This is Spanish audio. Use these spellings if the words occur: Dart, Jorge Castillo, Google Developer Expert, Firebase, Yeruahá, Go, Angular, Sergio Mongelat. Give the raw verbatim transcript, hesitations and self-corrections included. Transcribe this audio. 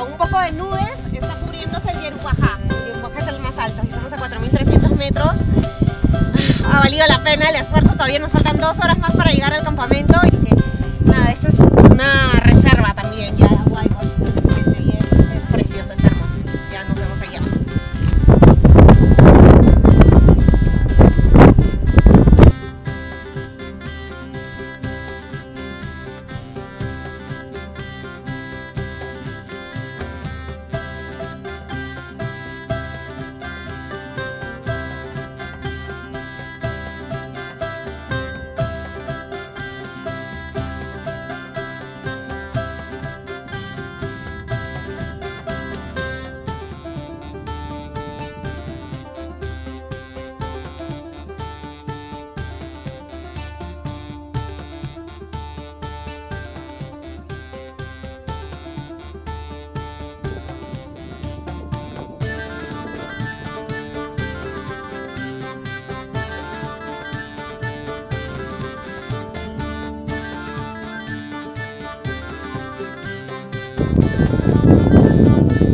con un poco de nubes, está cubriéndose el Yeruahá. El Yeruahá es el más alto, estamos a cuatro mil trescientos metros. Ha valido la pena el esfuerzo, todavía nos faltan dos horas más para llegar al campamento. Y, nada, esto es una reserva también, ya guay, y es, es precioso, es hermoso. Ya nos vemos allá. Thank you.